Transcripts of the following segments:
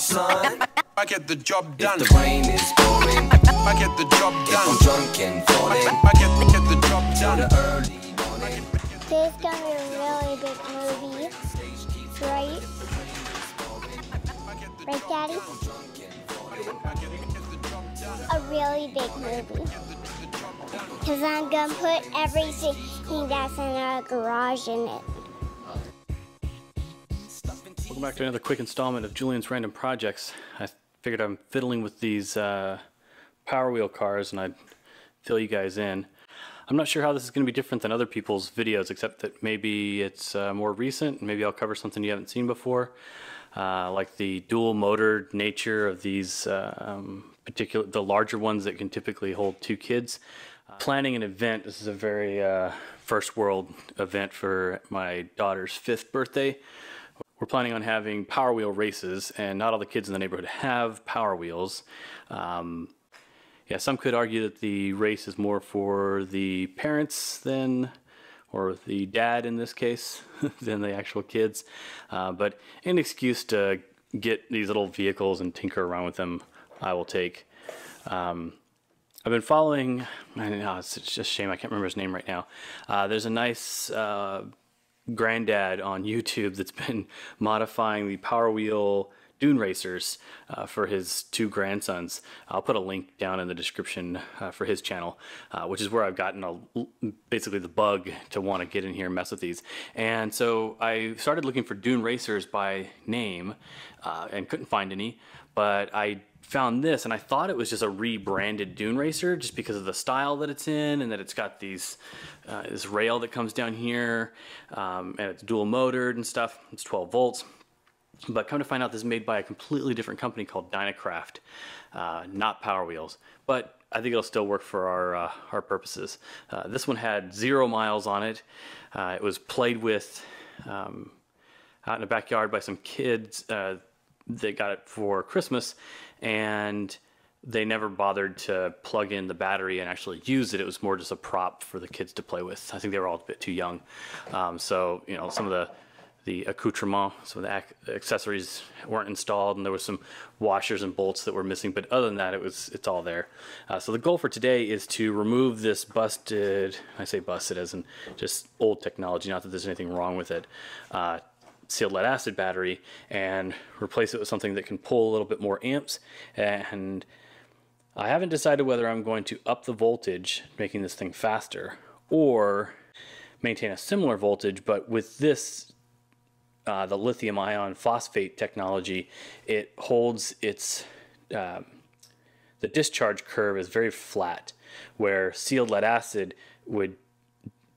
son. I get the job done. If the rain is pouring, I get the job done. If I'm drunk and falling, I get the job done. Early morning. Today's gonna be a really big movie, right? Right, Daddy? A really big movie. Because I'm gonna put everything that's in our garage in it. Welcome back to another quick installment of Julian's Random Projects. I figured I'm fiddling with these Power Wheel cars and I'd fill you guys in. I'm not sure how this is going to be different than other people's videos, except that maybe it's more recent and maybe I'll cover something you haven't seen before, like the dual motor nature of these the larger ones that can typically hold two kids. Planning an event, this is a very first world event for my daughter's 5th birthday. We're planning on having Power Wheel races, and not all the kids in the neighborhood have Power Wheels. Yeah, some could argue that the race is more for the parents than, or the dad in this case, than the actual kids. But an excuse to get these little vehicles and tinker around with them, I will take. I've been following, it's just a shame I can't remember his name right now. There's a nice granddad on YouTube that's been modifying the Power Wheel dune racers for his 2 grandsons. I'll put a link down in the description for his channel, which is where I've gotten basically the bug to want to get in here and mess with these. And so I started looking for dune racers by name and couldn't find any, but I found this and I thought it was just a rebranded dune racer just because of the style that it's in and that it's got these this rail that comes down here and it's dual motored and stuff. It's 12 volts. But come to find out, this is made by a completely different company called Dynacraft, not Power Wheels. But I think it'll still work for our purposes. This one had 0 miles on it. It was played with out in the backyard by some kids. They got it for Christmas, and they never bothered to plug in the battery and actually use it. It was more just a prop for the kids to play with. I think they were all a bit too young. So you know, some of the accoutrement, some of the accessories weren't installed, and there was some washers and bolts that were missing, but other than that, it's all there. So the goal for today is to remove this busted, I say busted as in just old technology, not that there's anything wrong with it, sealed lead acid battery, and replace it with something that can pull a little bit more amps. And I haven't decided whether I'm going to up the voltage, making this thing faster, or maintain a similar voltage, but with this the lithium ion phosphate technology, it holds its, the discharge curve is very flat, where sealed lead acid would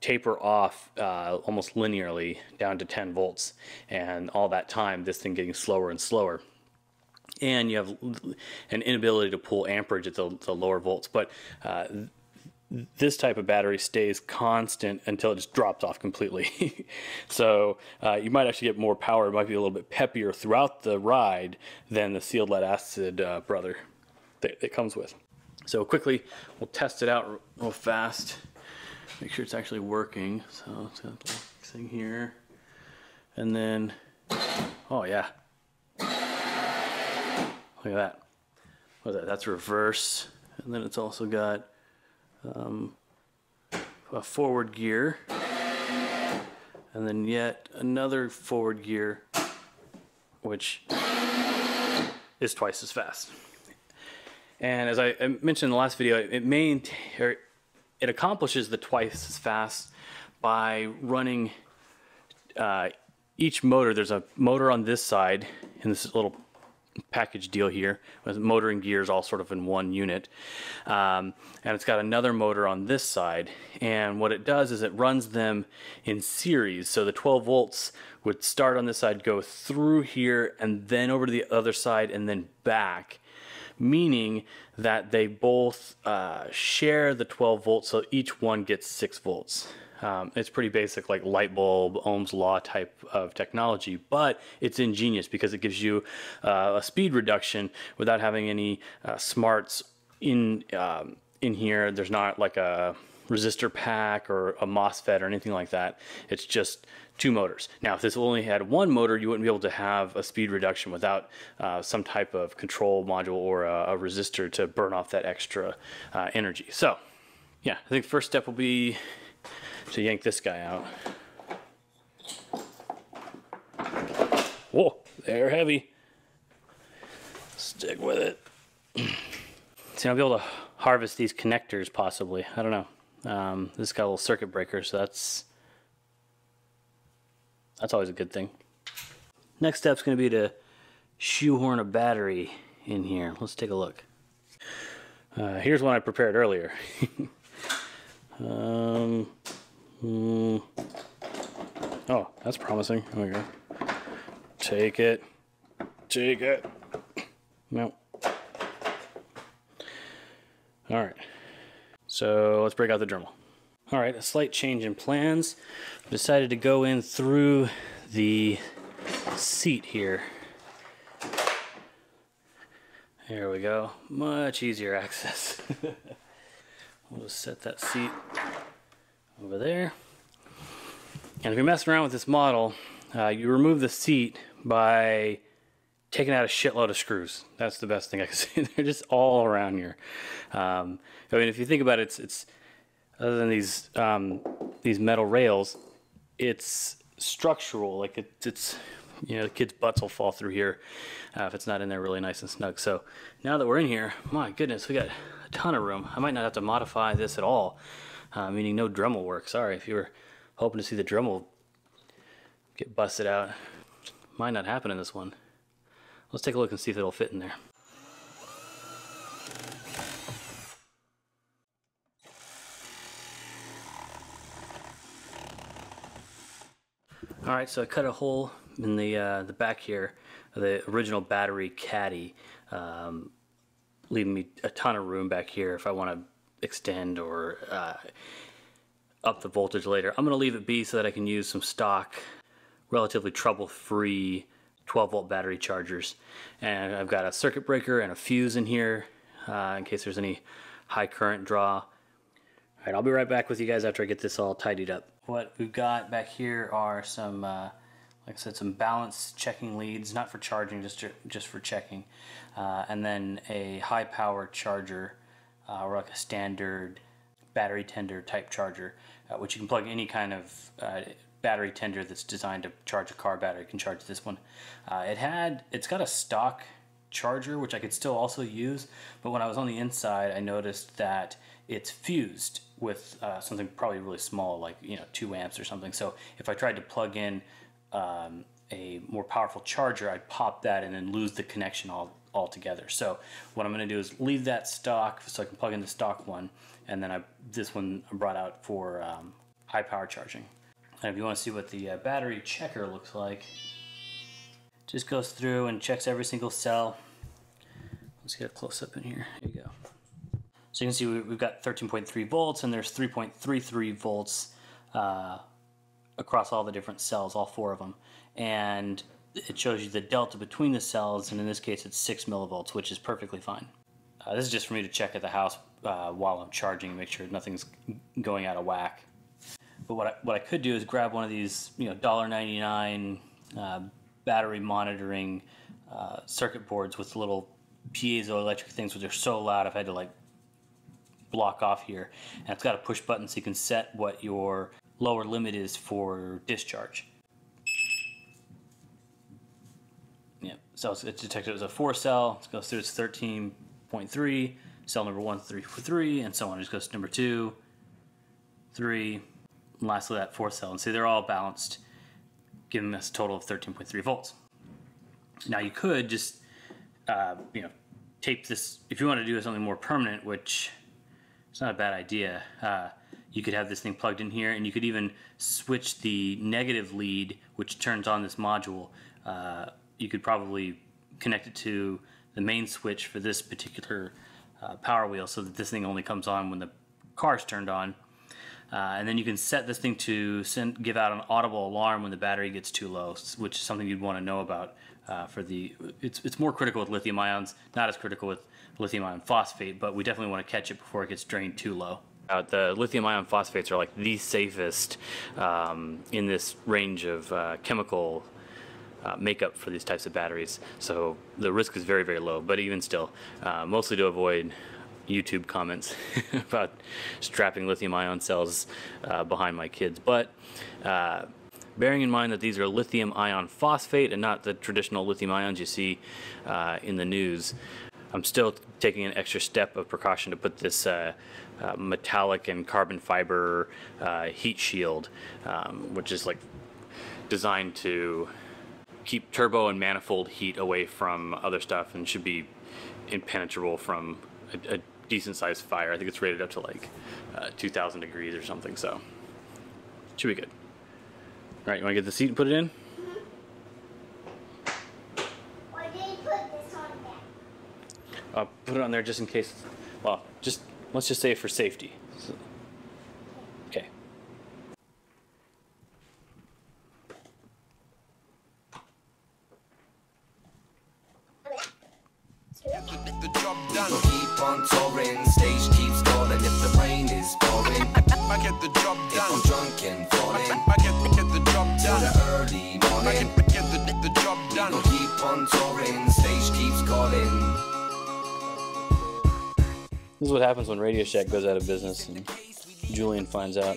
taper off almost linearly down to 10 volts. And all that time, this thing getting slower and slower. And you have an inability to pull amperage at the lower volts. But this type of battery stays constant until it just drops off completely. So you might actually get more power. It might be a little bit peppier throughout the ride than the sealed lead acid brother that it comes with. So quickly, we'll test it out real fast. Make sure it's actually working. So it's got this thing here. And then, oh yeah. Look at that. What is that? That's reverse. And then it's also got a forward gear, and then yet another forward gear, which is twice as fast. And as I mentioned in the last video, it accomplishes the twice as fast by running each motor. There's a motor on this side in this little package deal here, with motor and gears all sort of in one unit, and it's got another motor on this side, and what it does is it runs them in series. So the 12 volts would start on this side, go through here, and then over to the other side, and then back, meaning that they both share the 12 volts, so each one gets 6 volts. It's pretty basic, like light bulb, Ohm's law type of technology, but it's ingenious because it gives you a speed reduction without having any smarts in here. There's not like a resistor pack or a MOSFET or anything like that. It's just two motors. Now, if this only had one motor, you wouldn't be able to have a speed reduction without some type of control module or a resistor to burn off that extra energy. So yeah, I think the first step will be to yank this guy out. Whoa, they're heavy. Stick with it. See, I'll be able to harvest these connectors possibly. I don't know. This got a little circuit breaker, so that's always a good thing. Next step's going to be to shoehorn a battery in here. Let's take a look. Here's one I prepared earlier. Oh, that's promising. There we go. Take it. Take it. No. All right. So let's break out the Dremel. All right, a slight change in plans. Decided to go in through the seat here. There we go. Much easier access. We'll just set that seat over there. And if you're messing around with this model, you remove the seat by taking out a shitload of screws. That's the best thing I can say. They're just all around here. I mean, if you think about it, it's other than these metal rails, it's structural. Like it's you know, the kids' butts will fall through here if it's not in there really nice and snug. So now that we're in here, my goodness, we got a ton of room. I might not have to modify this at all, meaning no Dremel work. Sorry if you were hoping to see the Dremel get busted out. Might not happen in this one. Let's take a look and see if it'll fit in there. All right, so I cut a hole in the back here, the original battery caddy, leaving me a ton of room back here if I want to extend or up the voltage later. I'm going to leave it be so that I can use some stock, relatively trouble-free 12-volt battery chargers, and I've got a circuit breaker and a fuse in here in case there's any high current draw. All right, I'll be right back with you guys after I get this all tidied up. What we've got back here are some, like I said, some balance checking leads, not for charging, just for checking, and then a high power charger, or like a standard battery tender type charger, which you can plug any kind of battery tender that's designed to charge a car battery. You can charge this one. It's got a stock charger, which I could still also use, but when I was on the inside, I noticed that it's fused with something probably really small, like 2 amps or something. So if I tried to plug in a more powerful charger, I'd pop that and then lose the connection altogether. So what I'm going to do is leave that stock so I can plug in the stock one, and then this one I brought out for high power charging. And if you want to see what the battery checker looks like, just goes through and checks every single cell. Let's get a close up in here. There you go. So you can see we've got 13.3 volts, and there's 3.33 volts across all the different cells, all 4 of them. And it shows you the delta between the cells, and in this case it's 6 millivolts, which is perfectly fine. This is just for me to check at the house while I'm charging, make sure nothing's going out of whack. But what I could do is grab one of these, $1.99 battery monitoring circuit boards with little piezoelectric things, which are so loud I've had to block off here. And it's got a push button so you can set what your lower limit is for discharge. Yeah, so it detected it was a 4-cell. It goes through its 13.3, cell number 1, 3, 3, and so on. It just goes to number 2, 3. And lastly, that 4-cell, and see they're all balanced, giving us a total of 13.3 volts. Now you could just, tape this if you want to do something more permanent, which it's not a bad idea. You could have this thing plugged in here, and you could even switch the negative lead, which turns on this module. You could probably connect it to the main switch for this particular Power Wheel, so that this thing only comes on when the car's turned on. And then you can set this thing to give out an audible alarm when the battery gets too low, which is something you'd want to know about for it's more critical with lithium ions, not as critical with lithium ion phosphate, but we definitely want to catch it before it gets drained too low. The lithium ion phosphates are like the safest in this range of chemical makeup for these types of batteries. So the risk is very, very low, but even still, mostly to avoid YouTube comments about strapping lithium ion cells behind my kids. But bearing in mind that these are lithium ion phosphate and not the traditional lithium ions you see in the news, I'm still taking an extra step of precaution to put this metallic and carbon fiber heat shield, which is like designed to keep turbo and manifold heat away from other stuff and should be impenetrable from a decent sized fire. I think it's rated up to like 2,000 degrees or something, so should be good. All right, you wanna get the seat and put it in? Why did you put this on there? I'll put it on there just in case, well, just, let's just say for safety. So, okay. Get the job done, keep on touring, stage keeps calling if the rain is pouring. I get the job done, I'm drunk and falling. I get the job done, the early morning. I get the job done, keep on touring, stage keeps calling. This is what happens when Radio Shack goes out of business and Julian finds out.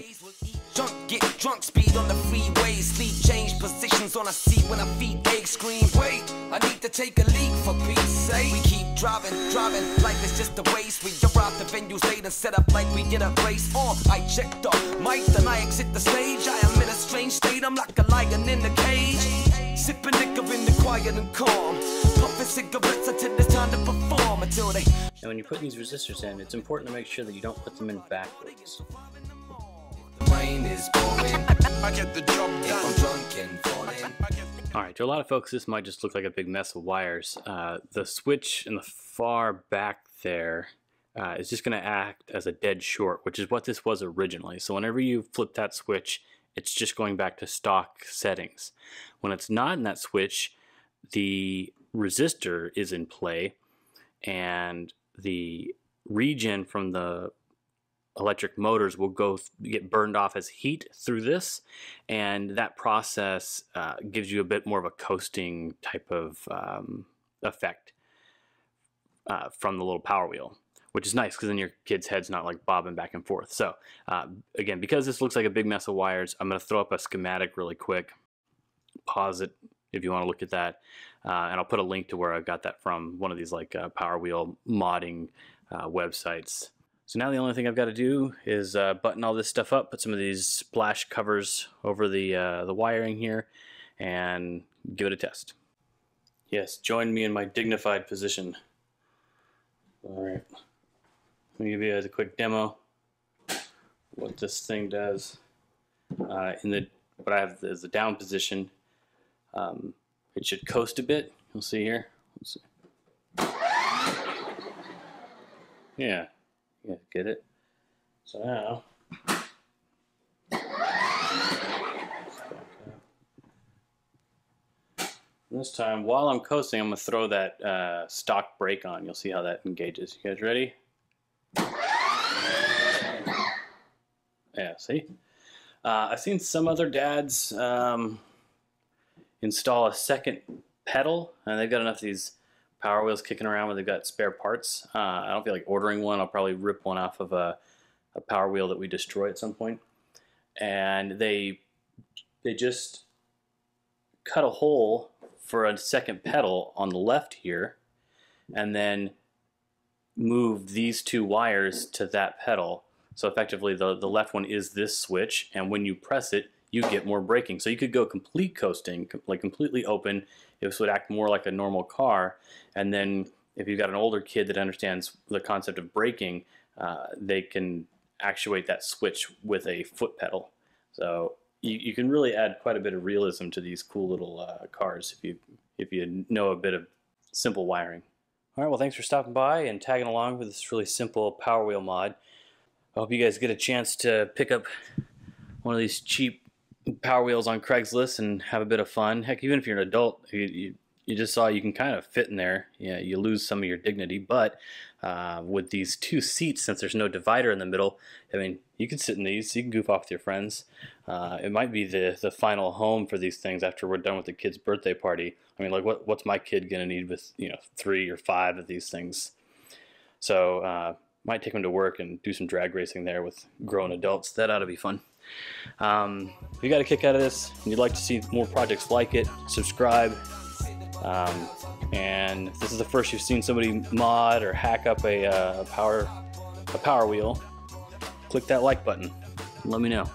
Drunk, get drunk, speed on the freeway, sleep, change positions on a seat when I feet ache, scream, wait, I need to take a leak for peace sake. We keep driving, driving, life is just a waste. We arrived at venues late and set up like we did a race. I checked off mic, then I exit the stage. I am in a strange state, I'm like a lion in a cage. Sipping liquor in the quiet and calm, puffing cigarettes until it's time to perform, until they... And when you put these resistors in, it's important to make sure that you don't put them in backwards. Alright, to a lot of folks this might just look like a big mess of wires. The switch in the far back there is just going to act as a dead short, which is what this was originally. So whenever you flip that switch, it's just going back to stock settings. When it's not in that switch, the resistor is in play and the regen from the electric motors will get burned off as heat through this, and that process gives you a bit more of a coasting type of effect from the little power wheel, which is nice because then your kid's head's not like bobbing back and forth. So again, because this looks like a big mess of wires, I'm going to throw up a schematic really quick, pause it if you want to look at that, and I'll put a link to where I got that from, one of these like Power Wheel modding websites. So now the only thing I've got to do is button all this stuff up, put some of these splash covers over the wiring here, and give it a test. Yes, join me in my dignified position. All right, let me give you guys a quick demo what this thing does. What I have is the down position. It should coast a bit. You'll see here. Let's see. Yeah. Yeah, get it? So now, this time, while I'm coasting, I'm going to throw that stock brake on. You'll see how that engages. You guys ready? Yeah, see? I've seen some other dads install a second pedal, and they've got enough of these Power Wheels kicking around where they've got spare parts. I don't feel like ordering one. I'll probably rip one off of a Power Wheel that we destroy at some point. And they just cut a hole for a second pedal on the left here, and then move these two wires to that pedal. So effectively the left one is this switch, and when you press it, you get more braking. So you could go complete coasting, like completely open. This would act more like a normal car. And then if you've got an older kid that understands the concept of braking, they can actuate that switch with a foot pedal. So you can really add quite a bit of realism to these cool little cars if you know a bit of simple wiring. All right, well, thanks for stopping by and tagging along with this really simple Power Wheel mod. I hope you guys get a chance to pick up one of these cheap Power Wheels on Craigslist and have a bit of fun. Heck, even if you're an adult, you you just saw, you can kind of fit in there. Yeah, you lose some of your dignity, but with these two seats, since there's no divider in the middle, I mean, you can sit in these, you can goof off with your friends. It might be the final home for these things after we're done with the kid's birthday party. I mean, like, what's my kid gonna need with, you know, 3 or 5 of these things? So might take them to work and do some drag racing there with grown adults. That ought to be fun. If you got a kick out of this and you'd like to see more projects like it, subscribe. And if this is the first you've seen somebody mod or hack up a power wheel, click that like button and let me know.